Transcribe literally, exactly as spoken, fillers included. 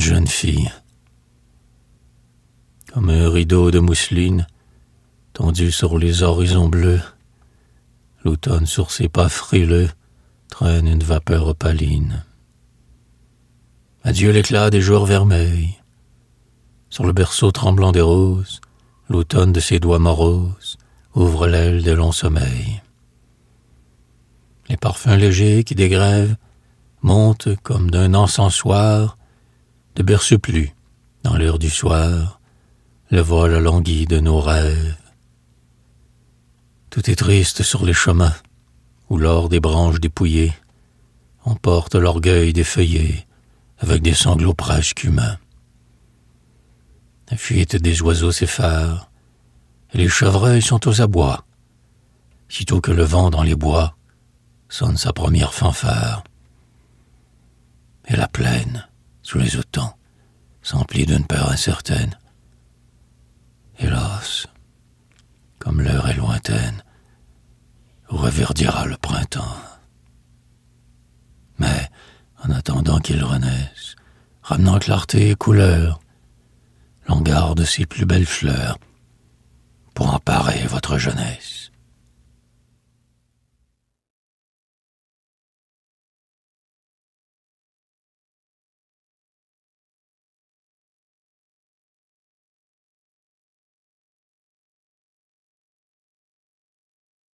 une jeune fille. Comme un rideau de mousseline tendu sur les horizons bleus, l'automne sur ses pas frileux traîne une vapeur opaline. Adieu l'éclat des jours vermeils. Sur le berceau tremblant des roses, l'automne de ses doigts moroses ouvre l'aile de longs sommeils. Les parfums légers qui dégrèvent montent comme d'un encensoir de berceau-pluie dans l'heure du soir, le vol langui de nos rêves. Tout est triste sur les chemins où l'or des branches dépouillées emporte l'orgueil des feuillets avec des sanglots presque humains. La fuite des oiseaux s'effare, et les chevreuils sont aux abois, sitôt que le vent dans les bois sonne sa première fanfare. Et la plaine, sous les automnes, s'emplit d'une peur incertaine. Hélas, comme l'heure est lointaine, où reverdira le printemps. Mais, en attendant qu'il renaisse, ramenant clarté et couleur, l'on garde ses plus belles fleurs pour emparer votre jeunesse.